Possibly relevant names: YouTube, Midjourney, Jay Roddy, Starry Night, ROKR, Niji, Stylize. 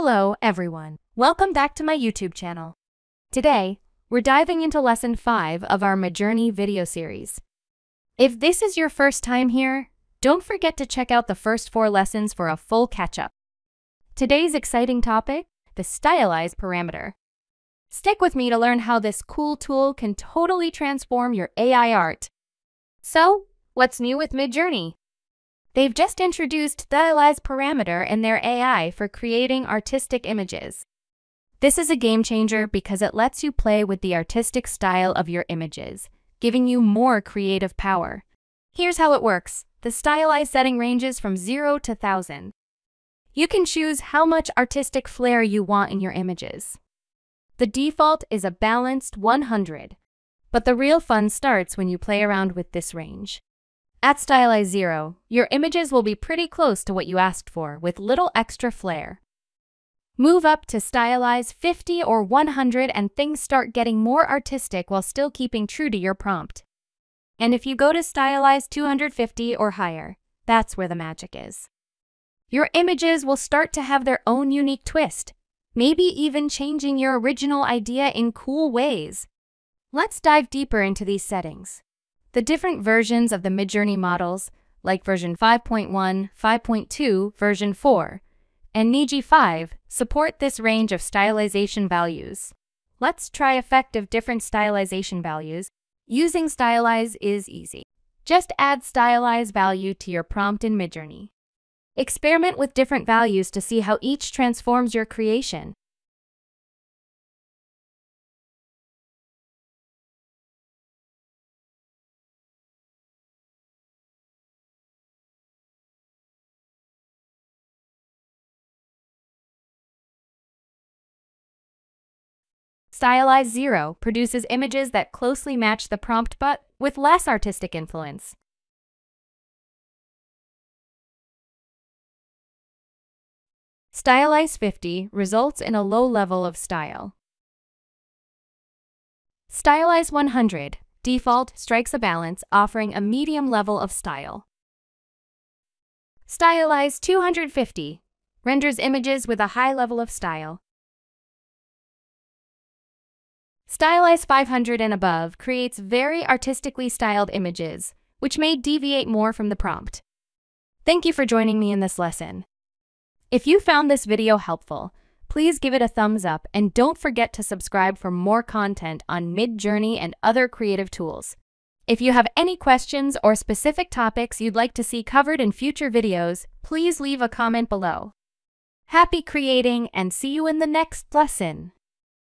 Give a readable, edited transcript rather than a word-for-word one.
Hello, everyone. Welcome back to my YouTube channel. Today, we're diving into Lesson 5 of our Midjourney video series. If this is your first time here, don't forget to check out the first 4 lessons for a full catch-up. Today's exciting topic, the Stylize parameter. Stick with me to learn how this cool tool can totally transform your AI art. So, what's new with Midjourney? They've just introduced Stylize parameter in their AI for creating artistic images. This is a game changer because it lets you play with the artistic style of your images, giving you more creative power. Here's how it works. The Stylize setting ranges from 0 to 1,000. You can choose how much artistic flair you want in your images. The default is a balanced 100, but the real fun starts when you play around with this range. At Stylize 0, your images will be pretty close to what you asked for, with little extra flair. Move up to Stylize 50 or 100 and things start getting more artistic while still keeping true to your prompt. And if you go to Stylize 250 or higher, that's where the magic is. Your images will start to have their own unique twist, maybe even changing your original idea in cool ways. Let's dive deeper into these settings. The different versions of the Midjourney models, like version 5.1, 5.2, version 4, and Niji 5, support this range of stylization values. Let's try effective different stylization values. Using Stylize is easy. Just add Stylize value to your prompt in Midjourney. Experiment with different values to see how each transforms your creation. Stylize 0 produces images that closely match the prompt but with less artistic influence. Stylize 50 results in a low level of style. Stylize 100 default strikes a balance, offering a medium level of style. Stylize 250 renders images with a high level of style. Stylize 500 and above creates very artistically styled images, which may deviate more from the prompt. Thank you for joining me in this lesson. If you found this video helpful, please give it a thumbs up and don't forget to subscribe for more content on Midjourney and other creative tools. If you have any questions or specific topics you'd like to see covered in future videos, please leave a comment below. Happy creating and see you in the next lesson!